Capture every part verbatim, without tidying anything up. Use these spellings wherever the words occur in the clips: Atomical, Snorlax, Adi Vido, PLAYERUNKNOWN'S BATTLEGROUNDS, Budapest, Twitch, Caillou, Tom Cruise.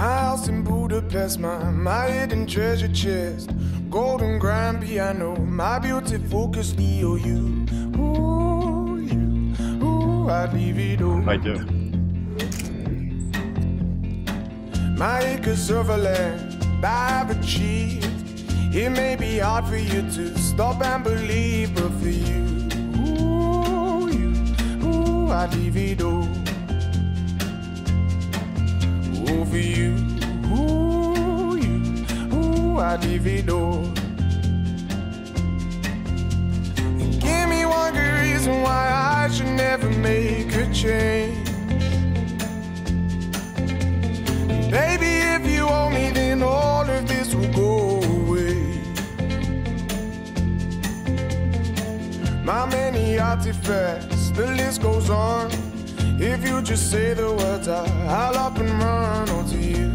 My house in Budapest, my, my hidden treasure chest, golden grand piano, my beauty focus, Leo, you, ooh, you, ooh, Adi Vido. I do. My acres of a land I've achieved. It may be hard for you to stop and believe, but for you, ooh, you, ooh, Adi Vido. Ooh, for you, ooh, you, ooh, Adi Vido. And give me one good reason why I should never make a change. And baby, if you owe me, then all of this will go. My many artifacts, the list goes on. If you just say the words, I, I'll up and run. Oh, to you,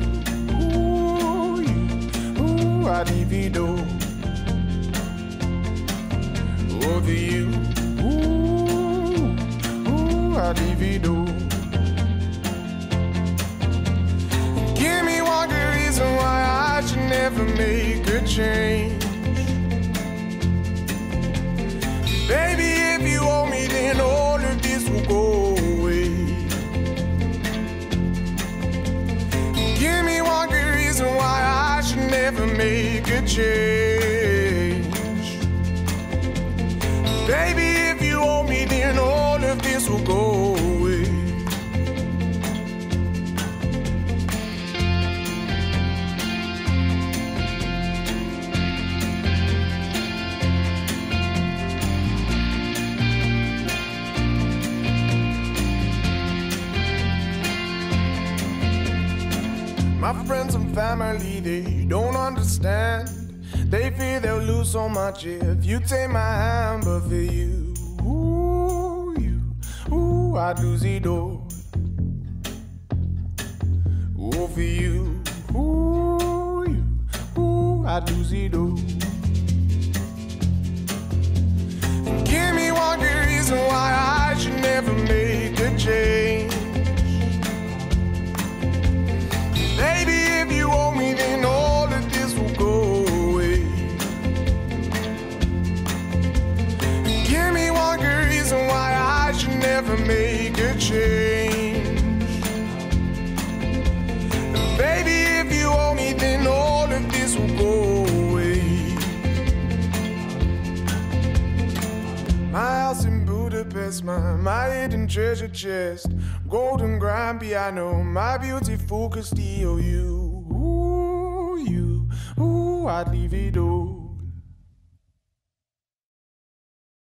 ooh, you, ooh, Adi Vido. Oh, to you, ooh, ooh, Adi Vido. Give me one good reason why I should never make a change. Baby, if you owe me, then all of this will go away. Give me one good reason why I should never make a change. Baby, if you owe me, then all of this will go away. My friends and family, they don't understand. They fear they'll lose so much if you take my hand. But for you, ooh, you, ooh, I'd lose the door. Ooh, for you, ooh, you, ooh, I'd lose the door. Give me one good reason why I should never make a change. Never make a change. And baby, if you owe me, then all of this will go away. My house in Budapest, my, my hidden treasure chest, golden grand piano, my beautiful Castillo, you, ooh, you, ooh, Adi Vido.